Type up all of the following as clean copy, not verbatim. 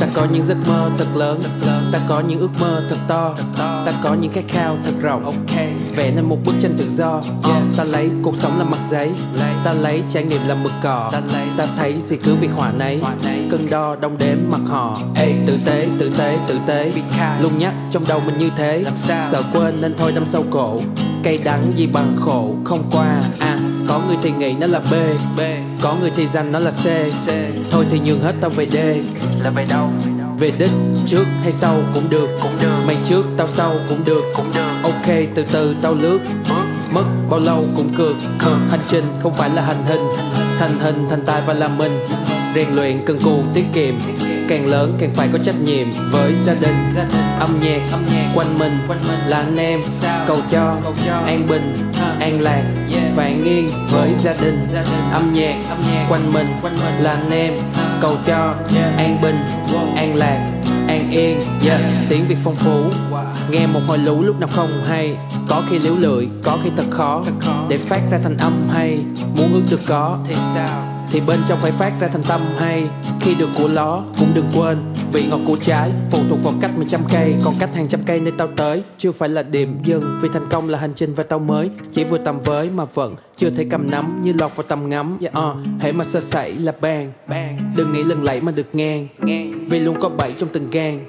Ta có những giấc mơ thật lớn, ta có những ước mơ thật to, ta có những khát khao thật rộng. Vẽ nên một bức tranh tự do. Ta lấy cuộc sống làm mặt giấy, ta lấy trải nghiệm làm mực cỏ. Ta thấy gì cứ việc họa nấy, cân đo đong đếm mặt họ. Ê, tử tế, tử tế, tử tế, luôn nhắc trong đầu mình như thế. Sợ quên nên thôi đâm sâu cổ, cay đắng gì bằng khổ không qua. Có người thì nghĩ nó là B, có người thì dành nó là C, thôi thì nhường hết tao về D. Là về đâu? Về đích, trước hay sau cũng được, mày trước tao sau cũng được, ok từ từ tao lướt, mất bao lâu cũng cược. Hành trình không phải là hành hình, thành hình thành tài và làm mình. Rèn luyện cần cù tiết kiệm, càng lớn càng phải có trách nhiệm với gia đình. Âm nhạc quanh mình là anh em, cầu cho an bình, an lạc và an yên với gia đình. Âm nhạc quanh mình là anh em, cầu cho an bình, an lạc, an yên. Tiếng Việt phong phú, nghe một hồi lũ lúc nào không hay. Có khi liễu lưỡi, có khi thật khó để phát ra thành âm hay. Muốn ước được có thì sao? Thì bên trong phải phát ra thành tâm hay. Khi được của ló cũng đừng quên, vị ngọt của trái phụ thuộc vào cách 100 cây, còn cách hàng trăm cây nơi tao tới chưa phải là điểm dừng. Vì thành công là hành trình và tao mới chỉ vừa tầm với mà vẫn chưa thể cầm nắm, như lọt vào tầm ngắm. Hễ mà sơ sẩy là bang, đừng nghĩ lần lẫy mà được ngang, vì luôn có bẫy trong từng gang,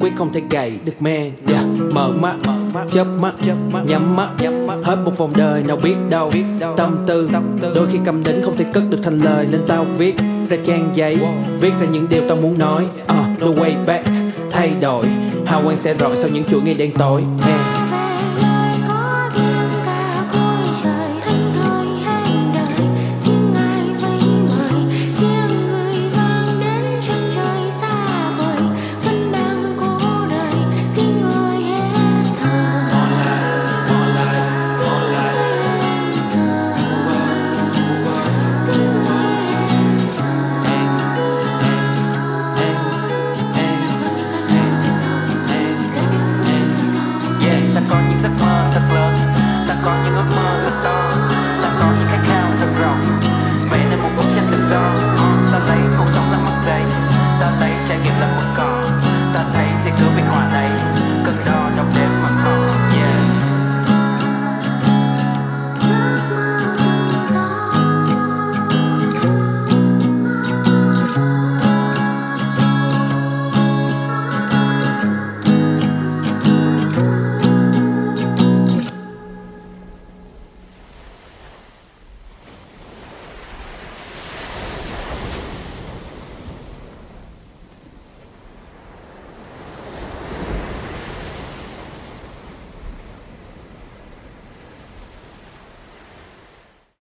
quyết không thể gãy được men. Mở mắt, chớp mắt, nhắm mắt, hết một vòng đời nào biết đâu. Tâm tư đôi khi cầm đỉnh không thể cất được thành lời, nên tao viết ra trang giấy, viết ra những điều tao muốn nói. The way back, thay đổi, hào quang sẽ rọi sau những chuỗi ngày đen tối. Ta lấy cuộc sống là một giây, ta thấy trải nghiệm là một cỏ, ta thấy sẽ cứ bình hòa này.